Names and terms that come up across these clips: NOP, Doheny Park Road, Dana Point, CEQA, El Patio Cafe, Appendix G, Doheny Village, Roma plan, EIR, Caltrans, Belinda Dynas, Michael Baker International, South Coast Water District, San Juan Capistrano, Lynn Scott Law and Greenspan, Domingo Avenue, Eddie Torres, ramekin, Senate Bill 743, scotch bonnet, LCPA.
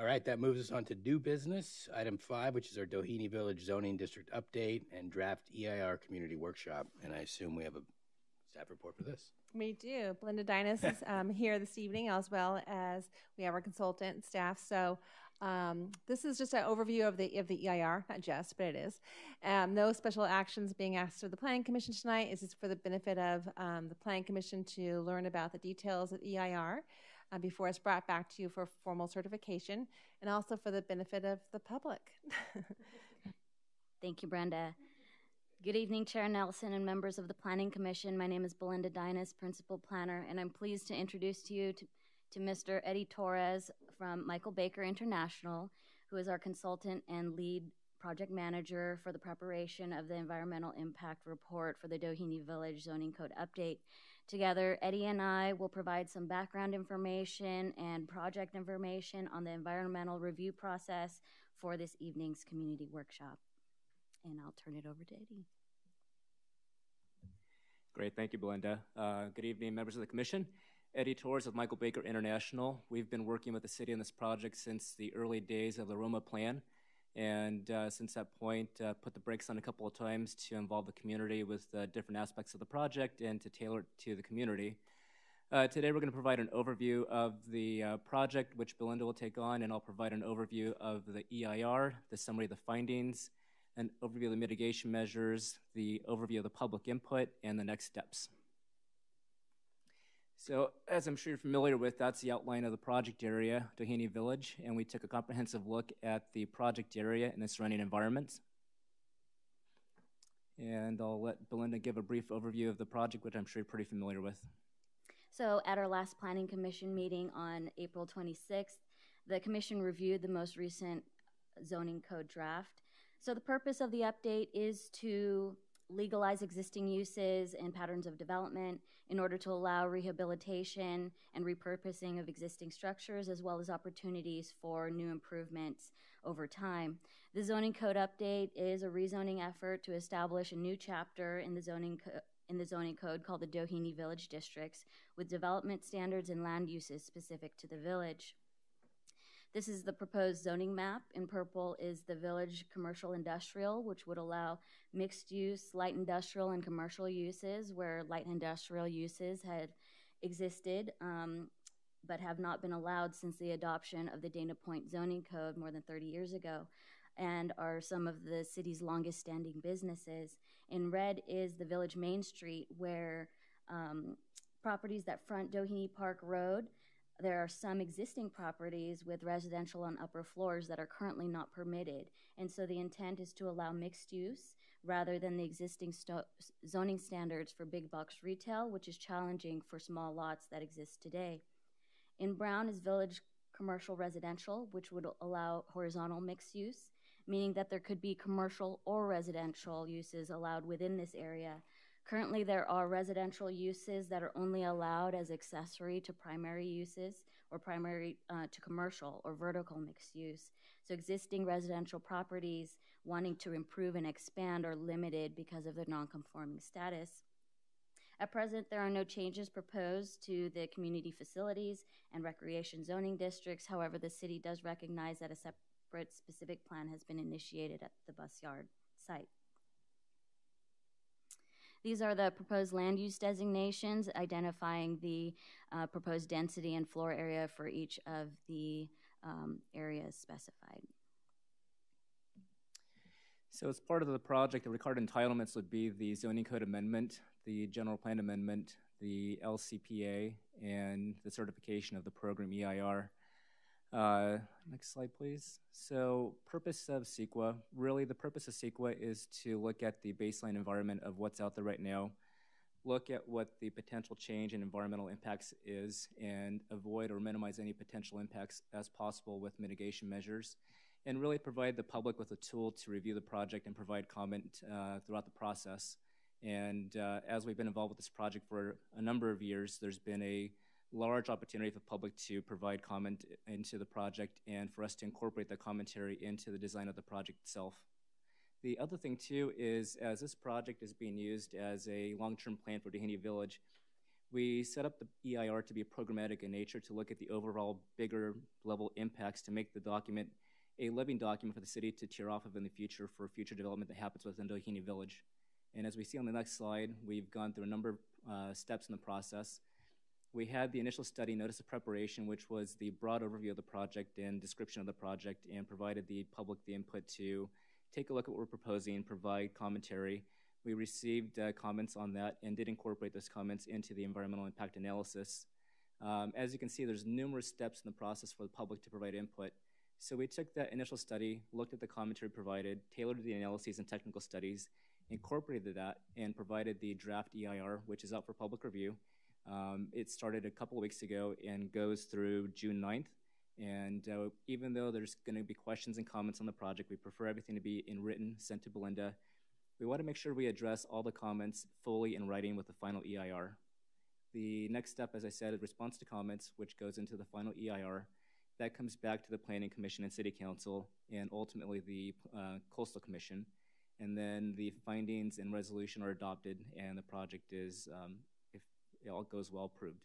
All right, that moves us on to new business. Item 5, which is our Doheny Village Zoning District Update and Draft EIR Community Workshop. And I assume we have a staff report for this. We do. Belinda Dynas is here this evening, as well as we have our consultant and staff. So this is just an overview of the EIR, not just, but it is. No special actions being asked of the Planning Commission tonight. It's just for the benefit of the Planning Commission to learn about the details of EIR before it's brought back to you for formal certification, and also for the benefit of the public. Thank you, Brenda. Good evening, Chair Nelson and members of the Planning Commission. My name is Belinda Dynas, Principal Planner, and I'm pleased to introduce to you to Mr. Eddie Torres from Michael Baker International, who is our consultant and lead project manager for the preparation of the environmental impact report for the Doheny Village Zoning Code update. Together, Eddie and I will provide some background information and project information on the environmental review process for this evening's community workshop. And I'll turn it over to Eddie. Great, thank you, Belinda. Good evening, members of the Commission. Eddie Torres of Michael Baker International. We've been working with the city on this project since the early days of the Roma plan, and since that point, put the brakes on a couple of times to involve the community with different aspects of the project and to tailor it to the community. Today, we're going to provide an overview of the project, which Belinda will take on, and I'll provide an overview of the EIR, the summary of the findings, an overview of the mitigation measures, the overview of the public input, and the next steps. So, as I'm sure you're familiar with, that's the outline of the project area, Doheny Village, and we took a comprehensive look at the project area and the surrounding environments. And I'll let Belinda give a brief overview of the project, which I'm sure you're pretty familiar with. So, at our last Planning Commission meeting on April 26th, the Commission reviewed the most recent zoning code draft. So the purpose of the update is to legalize existing uses and patterns of development in order to allow rehabilitation and repurposing of existing structures, as well as opportunities for new improvements over time. The zoning code update is a rezoning effort to establish a new chapter in the zoning code called the Doheny Village Districts, with development standards and land uses specific to the village. This is the proposed zoning map. In purple is the village commercial industrial, which would allow mixed use, light industrial, and commercial uses where light industrial uses had existed but have not been allowed since the adoption of the Dana Point zoning code more than 30 years ago, and are some of the city's longest standing businesses. In red is the village Main Street, where properties that front Doheny Park Road. There are some existing properties with residential on upper floors that are currently not permitted. And so the intent is to allow mixed use rather than the existing zoning standards for big box retail, which is challenging for small lots that exist today. In brown is village commercial residential, which would allow horizontal mixed use, meaning that there could be commercial or residential uses allowed within this area. Currently, there are residential uses that are only allowed as accessory to primary uses or primary to commercial or vertical mixed use. So existing residential properties wanting to improve and expand are limited because of their non-conforming status. At present, there are no changes proposed to the community facilities and recreation zoning districts. However, the city does recognize that a separate specific plan has been initiated at the bus yard site. These are the proposed land use designations, identifying the proposed density and floor area for each of the areas specified. So as part of the project, the required entitlements would be the zoning code amendment, the general plan amendment, the LCPA, and the certification of the program EIR. Next slide, please. So purpose of CEQA, really the purpose of CEQA is to look at the baseline environment of what's out there right now, look at what the potential change in environmental impacts is, and avoid or minimize any potential impacts as possible with mitigation measures, and really provide the public with a tool to review the project and provide comment throughout the process. And as we've been involved with this project for a number of years, there's been a large opportunity for the public to provide comment into the project and for us to incorporate the commentary into the design of the project itself. The other thing too is, as this project is being used as a long-term plan for Doheny Village, We set up the EIR to be programmatic in nature to look at the overall bigger level impacts to make the document a living document for the city to tear off of in the future for future development that happens within Doheny Village. And as we see on the next slide, we've gone through a number of steps in the process. We had the initial study notice of preparation, which was the broad overview of the project and description of the project, and provided the public the input to take a look at what we're proposing, provide commentary. We received comments on that and did incorporate those comments into the environmental impact analysis. As you can see, there's numerous steps in the process for the public to provide input. So we took that initial study, looked at the commentary provided, tailored the analyses and technical studies, incorporated that, and provided the draft EIR, which is up for public review. It started a couple of weeks ago and goes through June 9th. And even though there's going to be questions and comments on the project, we prefer everything to be in written, sent to Belinda. We want to make sure we address all the comments fully in writing with the final EIR. The next step, as I said, is response to comments, which goes into the final EIR. That comes back to the Planning Commission and City Council, and ultimately the Coastal Commission. And then the findings and resolution are adopted, and the project is, if it all goes well, approved.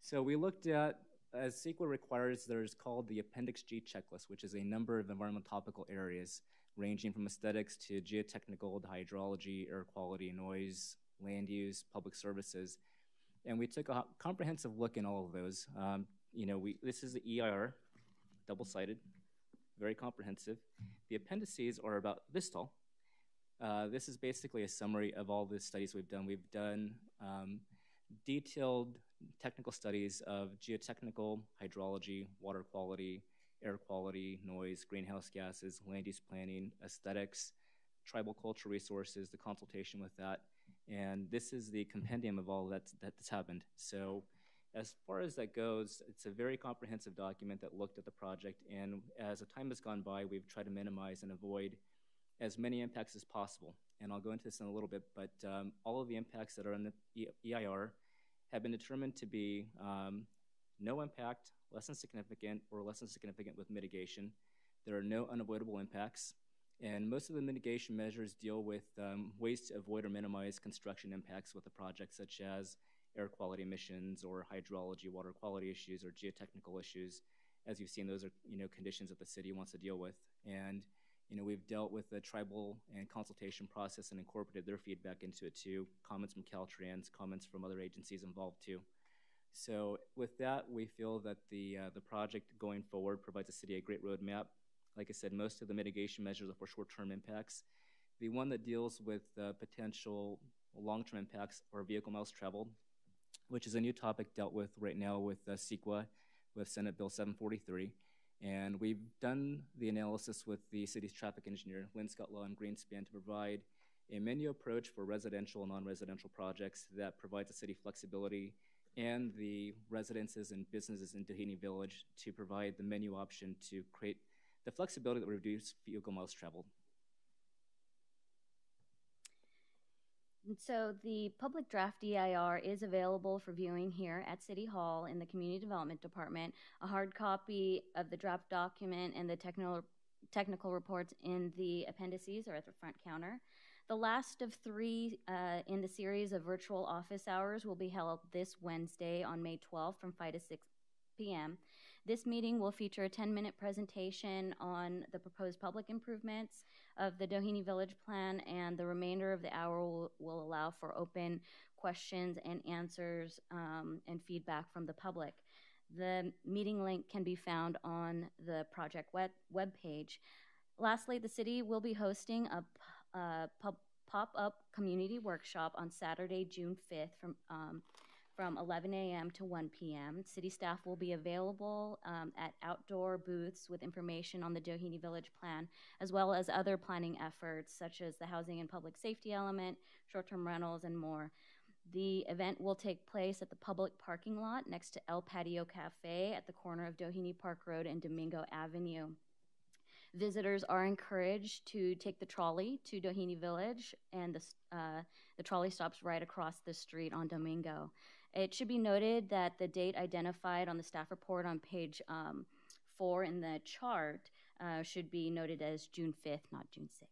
So we looked at, as CEQA requires, there's called the Appendix G checklist, which is a number of environmental topical areas, ranging from aesthetics to geotechnical, to hydrology, air quality, noise, land use, public services. And we took a comprehensive look in all of those. This is the EIR, double-sided, very comprehensive. The appendices are about this tall. This is basically a summary of all the studies we've done. We've done detailed technical studies of geotechnical, hydrology, water quality, air quality, noise, greenhouse gases, land use planning, aesthetics, tribal culture resources, the consultation with that. And this is the compendium of all that's happened. So as far as that goes, it's a very comprehensive document that looked at the project. And as the time has gone by, we've tried to minimize and avoid as many impacts as possible. And I'll go into this in a little bit, but all of the impacts that are in the EIR have been determined to be no impact, less than significant, or less than significant with mitigation. There are no unavoidable impacts. And most of the mitigation measures deal with ways to avoid or minimize construction impacts with the project, such as air quality emissions or hydrology, water quality issues, or geotechnical issues. As you've seen, those are conditions that the city wants to deal with. And we've dealt with the tribal and consultation process and incorporated their feedback into it too, comments from Caltrans, comments from other agencies involved too. So with that, we feel that the project going forward provides the city a great roadmap. Like I said, most of the mitigation measures are for short-term impacts. The one that deals with potential long-term impacts are vehicle miles traveled, which is a new topic dealt with right now with CEQA, with Senate Bill 743. And we've done the analysis with the city's traffic engineer, Lynn Scott Law and Greenspan, to provide a menu approach for residential and non-residential projects that provides the city flexibility and the residences and businesses in Doheny Village to provide the menu option to create the flexibility that will reduce vehicle miles traveled. And so the public draft EIR is available for viewing here at City Hall in the Community Development Department. A hard copy of the draft document and the technical reports in the appendices are at the front counter. The last of three in the series of virtual office hours will be held this Wednesday on May 12th from 5 to 6 p.m. This meeting will feature a 10-minute presentation on the proposed public improvements of the Doheny Village Plan, and the remainder of the hour will allow for open questions and answers and feedback from the public. The meeting link can be found on the project webpage. Lastly, the city will be hosting a pop-up community workshop on Saturday, June 5th from 11 a.m. to 1 p.m. City staff will be available at outdoor booths with information on the Doheny Village Plan, as well as other planning efforts such as the housing and public safety element, short-term rentals, and more. The event will take place at the public parking lot next to El Patio Cafe at the corner of Doheny Park Road and Domingo Avenue. Visitors are encouraged to take the trolley to Doheny Village, and the trolley stops right across the street on Domingo. It should be noted that the date identified on the staff report on page 4 in the chart should be noted as June 5th, not June 6th.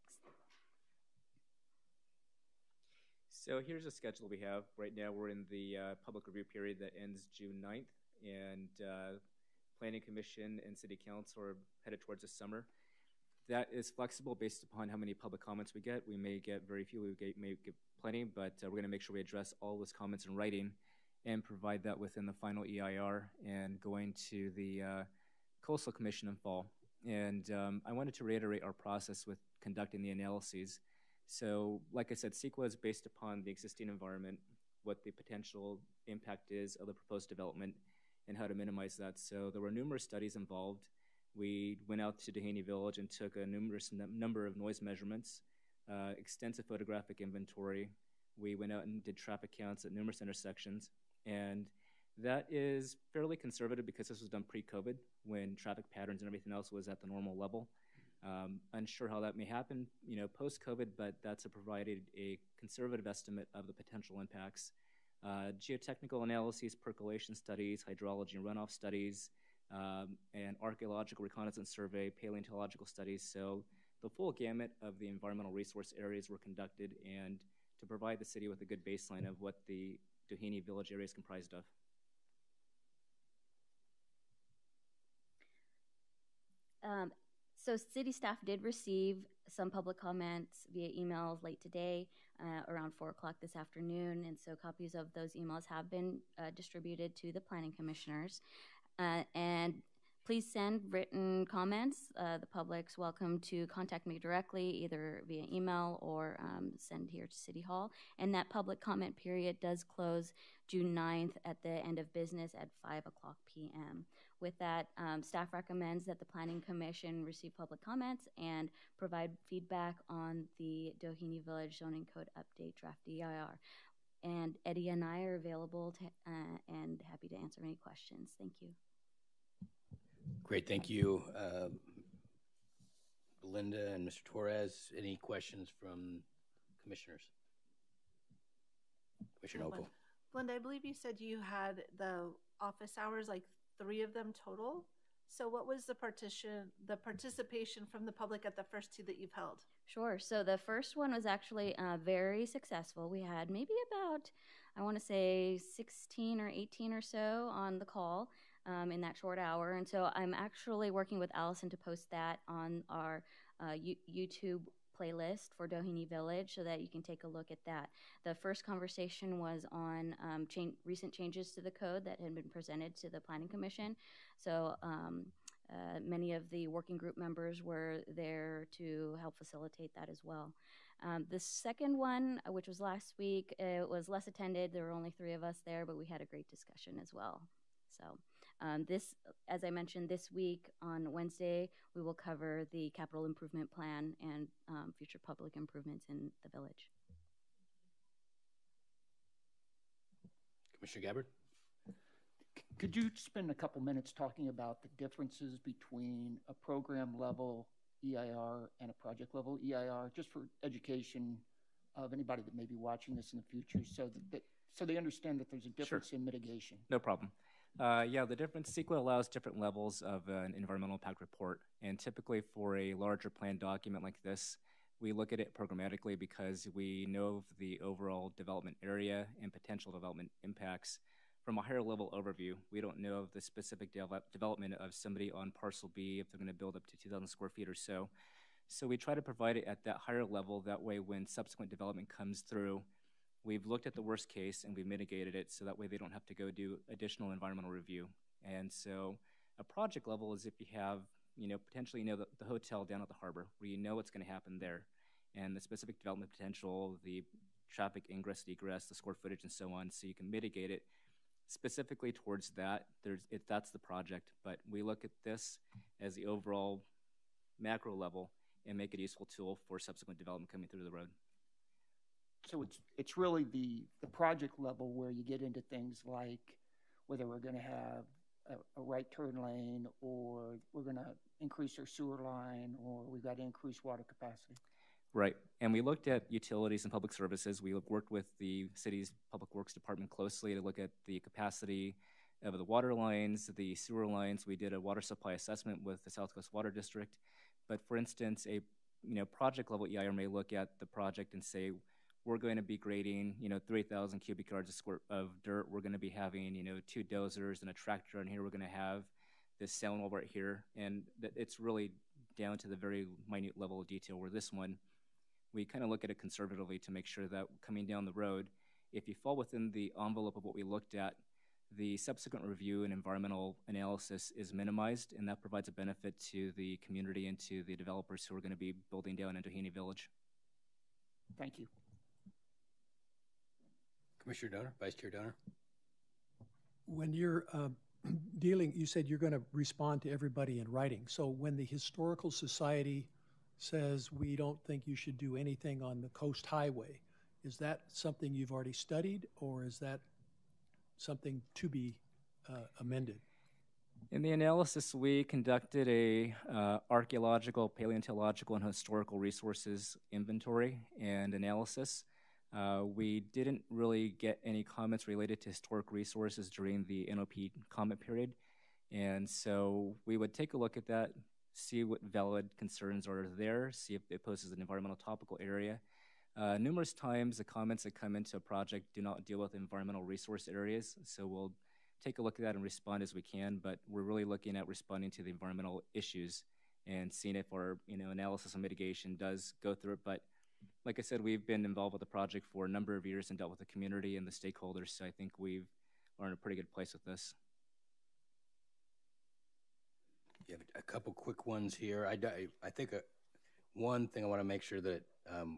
So here's a schedule we have. Right now we're in the public review period that ends June 9th, and Planning Commission and City Council are headed towards the summer. That is flexible based upon how many public comments we get. We may get very few, may get plenty, but we're going to make sure we address all those comments in writing and provide that within the final EIR and going to the Coastal Commission in fall. And I wanted to reiterate our process with conducting the analyses. So like I said, CEQA is based upon the existing environment, what the potential impact is of the proposed development, and how to minimize that. So there were numerous studies involved. We went out to Doheny Village and took a numerous number of noise measurements, extensive photographic inventory. We went out and did traffic counts at numerous intersections. And that is fairly conservative because this was done pre-COVID when traffic patterns and everything else was at the normal level. Unsure how that may happen, you know, post-COVID, but that's provided a conservative estimate of the potential impacts. Geotechnical analyses, percolation studies, hydrology and runoff studies, and archaeological reconnaissance survey, paleontological studies. So the full gamut of the environmental resource areas were conducted and to provide the city with a good baseline of what the Doheny Village area is comprised of. So city staff did receive some public comments via emails late today, around 4 o'clock this afternoon, and so copies of those emails have been distributed to the planning commissioners. And please send written comments. The public's welcome to contact me directly, either via email or send here to City Hall. And that public comment period does close June 9th at the end of business at 5 o'clock p.m. With that, staff recommends that the Planning Commission receive public comments and provide feedback on the Doheny Village Zoning Code Update Draft EIR. And Eddie and I are available to, and happy to answer any questions. Thank you. Great, thank you, Belinda and Mr. Torres. Any questions from commissioners? Commissioner Opel. Belinda, I believe you said you had the office hours, like 3 of them total. So what was the participation from the public at the first 2 that you've held? Sure. So the first one was actually very successful. We had maybe about, I want to say 16 or 18 or so on the call in that short hour. And so I'm actually working with Allison to post that on our YouTube playlist for Doheny Village so that you can take a look at that. The first conversation was on recent changes to the code that had been presented to the Planning Commission. So many of the working group members were there to help facilitate that as well. The second one, which was last week, it was less attended. There were only 3 of us there, but we had a great discussion as well. So this, as I mentioned, this week on Wednesday, we will cover the capital improvement plan and future public improvements in the village. Commissioner Gabbard? Could you spend a couple minutes talking about the differences between a program level EIR and a project level EIR, just for education of anybody that may be watching this in the future so that so they understand that there's a difference in mitigation? No problem. Yeah, the difference, CEQA allows different levels of an environmental impact report. And typically for a larger plan document like this, we look at it programmatically because we know of the overall development area and potential development impacts from a higher level overview. We don't know of the specific development of somebody on parcel B if they're going to build up to 2,000 square feet or so. So we try to provide it at that higher level. That way when subsequent development comes through, we've looked at the worst case and we've mitigated it so that way they don't have to go do additional environmental review. And so a project level is if you have, you know, potentially, you know, the hotel down at the harbor where you know what's going to happen there and the specific development potential, the traffic ingress, egress, the square footage and so on. So you can mitigate it specifically towards that. That's the project, but we look at this as the overall macro level and make it a useful tool for subsequent development coming through the road. So it's really the project level where you get into things like whether we're going to have a right turn lane or we're going to increase our sewer line or we've got to increase water capacity. Right. And we looked at utilities and public services. We worked with the city's public works department closely to look at the capacity of the water lines, the sewer lines. We did a water supply assessment with the South Coast Water District. But for instance, a project level EIR may look at the project and say, we're going to be grading, 3,000 cubic yards of dirt. We're going to be having, 2 dozers and a tractor, and here we're going to have this sound over here. And it's really down to the very minute level of detail, where this one, we kind of look at it conservatively to make sure that coming down the road, if you fall within the envelope of what we looked at, the subsequent review and environmental analysis is minimized, and that provides a benefit to the community and to the developers who are going to be building down in Doheny Village. Thank you. Commissioner Doner, Vice Chair Doner. When you're dealing, you said you're going to respond to everybody in writing. So when the Historical Society says we don't think you should do anything on the Coast Highway, is that something you've already studied, or is that something to be amended? In the analysis, we conducted a archaeological, paleontological, and historical resources inventory and analysis. We didn't really get any comments related to historic resources during the NOP comment period. And so we would take a look at that, see what valid concerns are there, see if it poses an environmental topical area. Numerous times, the comments that come into a project do not deal with environmental resource areas, so we'll take a look at that and respond as we can, but we're really looking at responding to the environmental issues and seeing if our analysis and mitigation does go through it. But like I said, we've been involved with the project for a number of years and dealt with the community and the stakeholders, so I think we are in a pretty good place with this. Yeah, a couple quick ones here. I think one thing I want to make sure that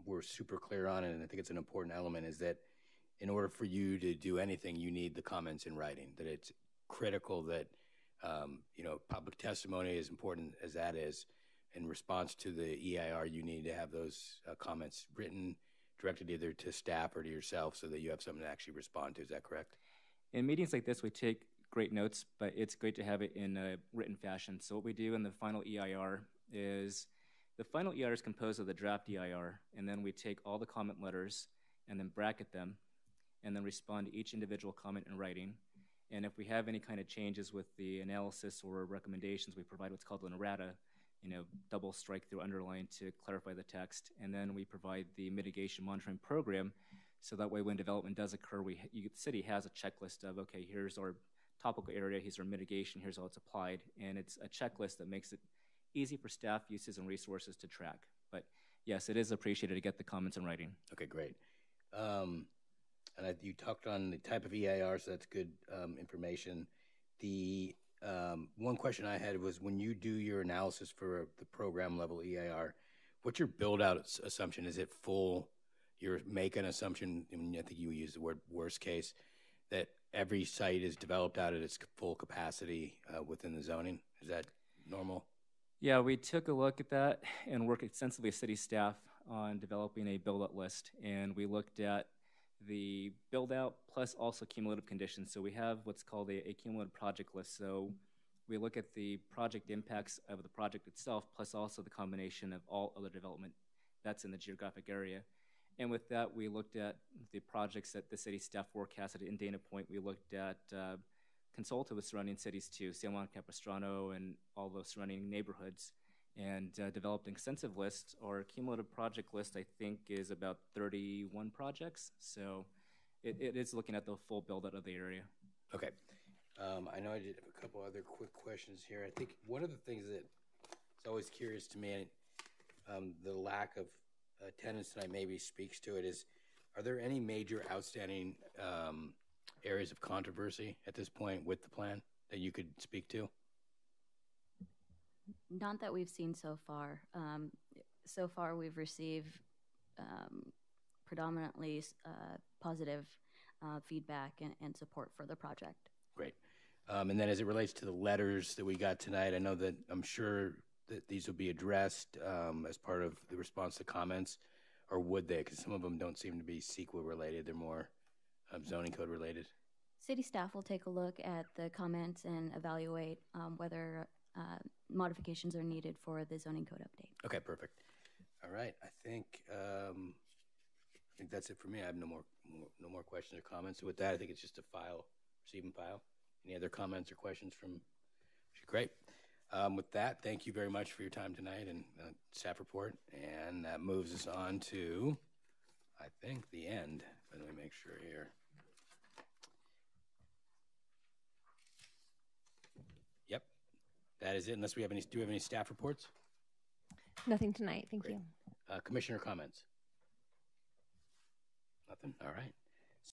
we're super clear on, and I think it's an important element, is that in order for you to do anything, you need the comments in writing, that it's critical that, public testimony, as important as that is, in response to the EIR, you need to have those comments written, directed either to staff or to yourself, so that you have something to actually respond to. Is that correct? In meetings like this, we take great notes, but it's great to have it in a written fashion. So what we do in the final EIR is, the final EIR is composed of the draft EIR, and then we take all the comment letters and then bracket them and then respond to each individual comment in writing. And if we have any kind of changes with the analysis or recommendations, we provide what's called an errata, double strike through underline to clarify the text. And then we provide the mitigation monitoring program, so that way when development does occur, the city has a checklist of, okay, here's our topical area, here's our mitigation, here's how it's applied. And it's a checklist that makes it easy for staff uses and resources to track. But yes, it is appreciated to get the comments in writing. Okay, great. And you talked on the type of EIR, so that's good information. The one question I had was, when you do your analysis for the program level EIR, what's your build out assumption? Is it full? You're making an assumption, and I think you used the word worst case, that every site is developed out at its full capacity within the zoning. Is that normal? Yeah, we took a look at that and worked extensively with city staff on developing a build-out list. And we looked at the build-out plus also cumulative conditions. So we have what's called a cumulative project list. So we look at the project impacts of the project itself plus also the combination of all other development that's in the geographic area. And with that, we looked at the projects that the city staff forecasted in Dana Point. We looked at consulted with surrounding cities too, San Juan Capistrano and all those surrounding neighborhoods, and developed an extensive list. Our cumulative project list, I think, is about 31 projects. So it is looking at the full build-out of the area. Okay. I know I did have a couple other quick questions here. I think one of the things that's always curious to me, and the lack of attendance tonight maybe speaks to it, is, are there any major outstanding areas of controversy at this point with the plan that you could speak to? Not that we've seen so far. So far, we've received predominantly positive feedback and support for the project. Great. And then as it relates to the letters that we got tonight, I know that I'm sure that these will be addressed as part of the response to comments, or would they? Because some of them don't seem to be CEQA related. They're more zoning code related. City staff will take a look at the comments and evaluate whether modifications are needed for the zoning code update. Okay, perfect. All right, I think that's it for me. I have no more questions or comments. So with that, I think it's just a file, receive and file. Any other comments or questions from? Great. With that, thank you very much for your time tonight and staff report. And that moves us on to I think the end, but let me make sure here. Yep, that is it, unless we have any, do we have any staff reports? Nothing tonight, thank you. Commissioner comments? Nothing, all right.